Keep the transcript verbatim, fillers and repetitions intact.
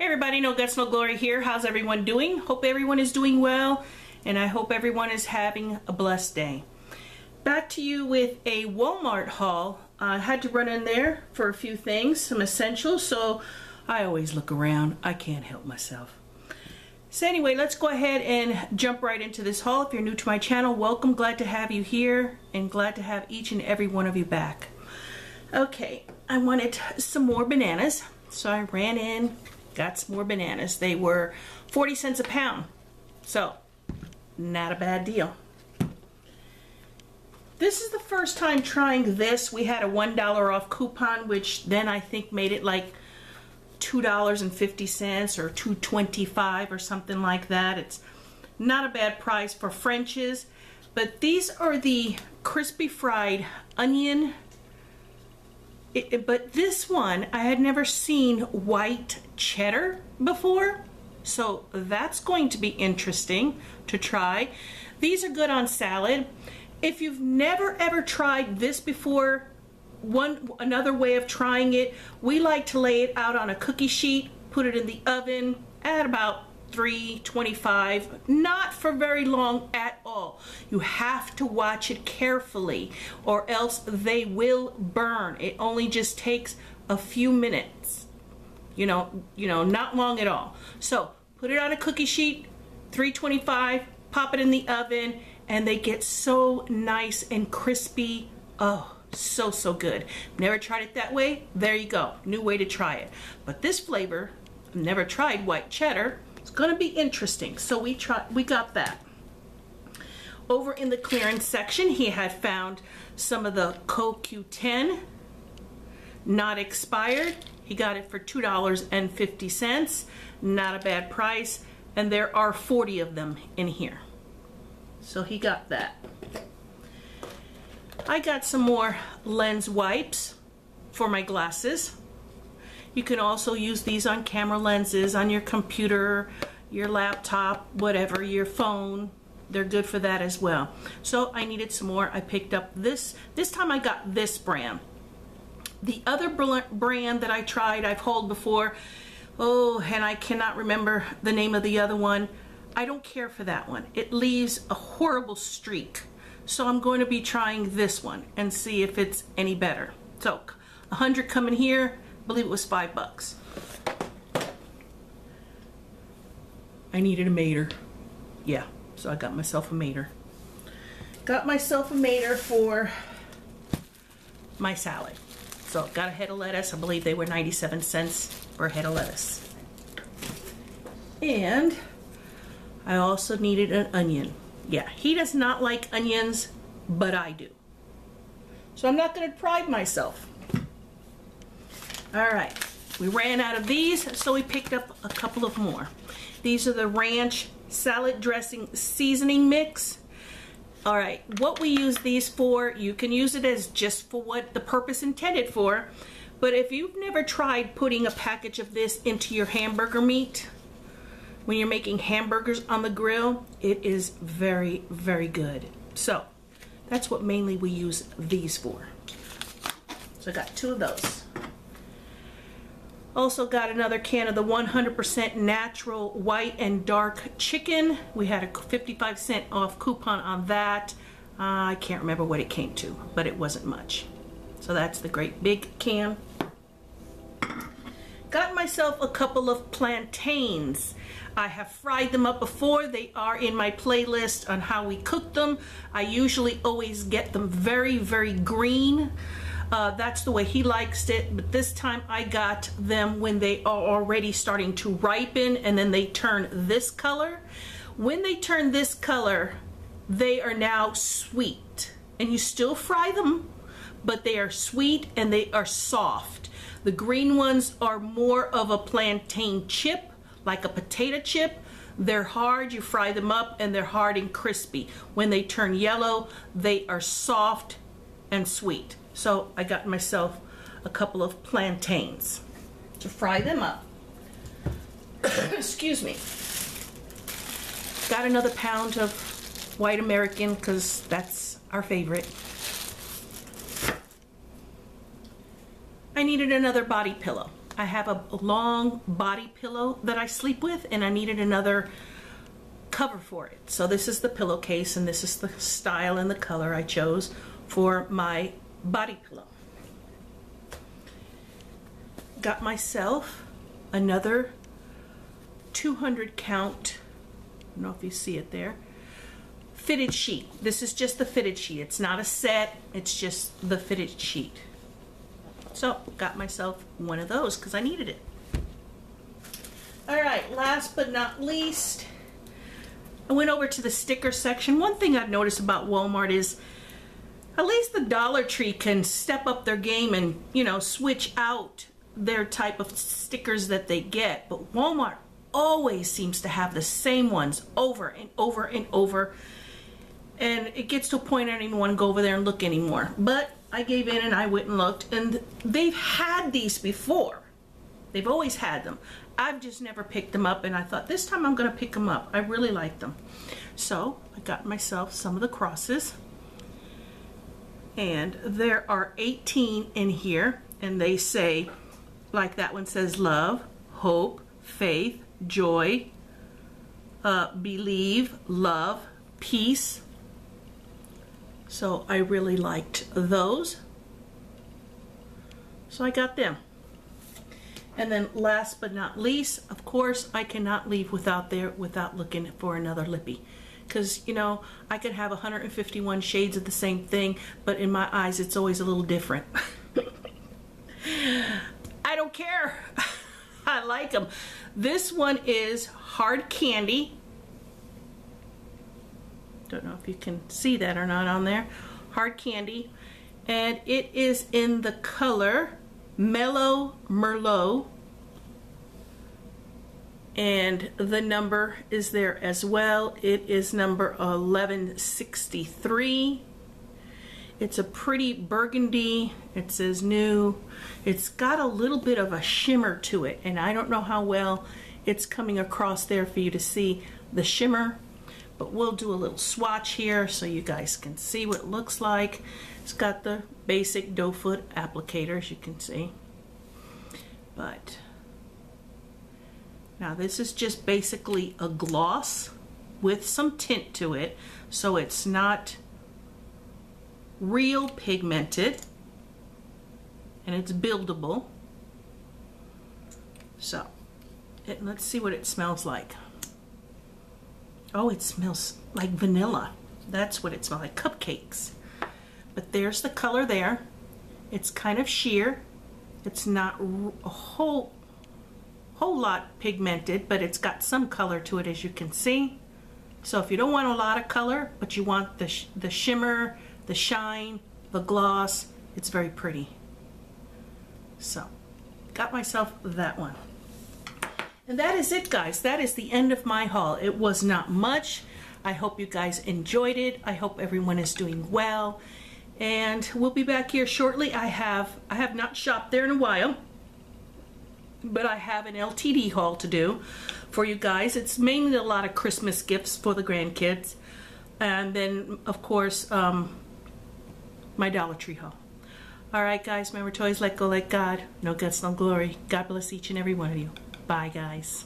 Hey everybody, No Guts, No Glory here. How's everyone doing? Hope everyone is doing well, and I hope everyone is having a blessed day. Back to you with a Walmart haul. I had to run in there for a few things, some essentials, so I always look around. I can't help myself. So anyway, let's go ahead and jump right into this haul. If you're new to my channel, welcome. Glad to have you here, and glad to have each and every one of you back. Okay, I wanted some more bananas, so I ran in. Got some more bananas. They were forty cents a pound, so not a bad deal. This is the first time trying this. We had a one dollar off coupon, which then I think made it like two dollars and fifty cents or two twenty-five or something like that. It's not a bad price for French's, but these are the crispy fried onion. It, but this one, I had never seen white cheddar before, so that's going to be interesting to try. These are good on salad. If you've never ever tried this before, one another way of trying it, we like to lay it out on a cookie sheet, put it in the oven at about three twenty-five, not for very long at all. You have to watch it carefully or else they will burn. It only just takes a few minutes, you know, you know, not long at all. So put it on a cookie sheet, three twenty-five, pop it in the oven, and they get so nice and crispy. Oh, so, so good. Never tried it that way. There you go. New way to try it. But this flavor, I've never tried white cheddar. It's gonna be interesting. So we try, we got that. Over in the clearance section, he had found some of the C O Q ten, not expired. He got it for two dollars and fifty cents, not a bad price, and there are forty of them in here. So he got that. I got some more lens wipes for my glasses. You can also use these on camera lenses, on your computer, your laptop, whatever, your phone. They're good for that as well. So I needed some more. I picked up this. This time I got this brand. The other brand that I tried, I've hauled before. Oh, and I cannot remember the name of the other one. I don't care for that one. It leaves a horrible streak. So I'm going to be trying this one and see if it's any better. So one hundred coming here. I believe it was five bucks. I needed a Mater. Yeah, so I got myself a Mater. Got myself a Mater for my salad. So got a head of lettuce. I believe they were ninety-seven cents for a head of lettuce. And I also needed an onion. Yeah, he does not like onions, but I do. So I'm not going to pride myself. All right, we ran out of these, so we picked up a couple of more. These are the ranch salad dressing seasoning mix. All right, what we use these for, you can use it as just for what the purpose intended for, but if you've never tried putting a package of this into your hamburger meat, when you're making hamburgers on the grill, it is very, very good. So that's what mainly we use these for. So I got two of those. Also got another can of the one hundred percent natural white and dark chicken. We had a fifty-five cent off coupon on that. Uh, I can't remember what it came to, but it wasn't much. So that's the great big can. Got myself a couple of plantains. I have fried them up before. They are in my playlist on how we cook them. I usually always get them very, very green. Uh, that's the way he likes it, but this time I got them when they are already starting to ripen and then they turn this color. When they turn this color, they are now sweet. And you still fry them, but they are sweet and they are soft. The green ones are more of a plantain chip, like a potato chip. They're hard, you fry them up and they're hard and crispy. When they turn yellow, they are soft and sweet. So I got myself a couple of plantains to fry them up. Excuse me. Got another pound of white American because that's our favorite. I needed another body pillow. I have a long body pillow that I sleep with, and I needed another cover for it. So this is the pillowcase, and this is the style and the color I chose for my body pillow. Got myself another two hundred count, I don't know if you see it there, fitted sheet. This is just the fitted sheet. It's not a set, it's just the fitted sheet. So got myself one of those because I needed it. All right, last but not least, I went over to the sticker section. One thing I've noticed about Walmart is at least the Dollar Tree can step up their game and, you know, switch out their type of stickers that they get, but Walmart always seems to have the same ones over and over and over, and it gets to a point I don't even want to go over there and look anymore. But I gave in and I went and looked, and they've had these before. They've always had them. I've just never picked them up, and I thought this time I'm gonna pick them up. I really like them. So I got myself some of the crosses, and there are eighteen in here, and they say, like that one says, love, hope, faith, joy, uh, believe, love, peace. So I really liked those. So I got them. And then last but not least, of course, I cannot leave without there without looking for another lippy. Because, you know, I could have one hundred fifty-one shades of the same thing, but in my eyes, it's always a little different. I don't care. I like them. This one is Hard Candy. Don't know if you can see that or not on there. Hard Candy. And it is in the color Mellow Merlot. And the number is there as well. It is number eleven sixty-three. It's a pretty burgundy. It says new. It's got a little bit of a shimmer to it, and I don't know how well it's coming across there for you to see the shimmer, but we'll do a little swatch here so you guys can see what it looks like. It's got the basic doe foot applicator, as you can see. But now this is just basically a gloss with some tint to it, so it's not real pigmented, and it's buildable. So it, let's see what it smells like. Oh, it smells like vanilla. That's what it smells like, cupcakes. But there's the color there. It's kind of sheer. It's not a whole whole lot pigmented, but it's got some color to it, as you can see. So if you don't want a lot of color, but you want the sh the shimmer, the shine, the gloss, it's very pretty. So, got myself that one. And that is it, guys. That is the end of my haul. It was not much. I hope you guys enjoyed it. I hope everyone is doing well. And we'll be back here shortly. I have I have not shopped there in a while, but I have an L T D haul to do for you guys. It's mainly a lot of Christmas gifts for the grandkids. And then, of course, um, my Dollar Tree haul. All right, guys, remember to always let go, let God. No guts, no glory. God bless each and every one of you. Bye, guys.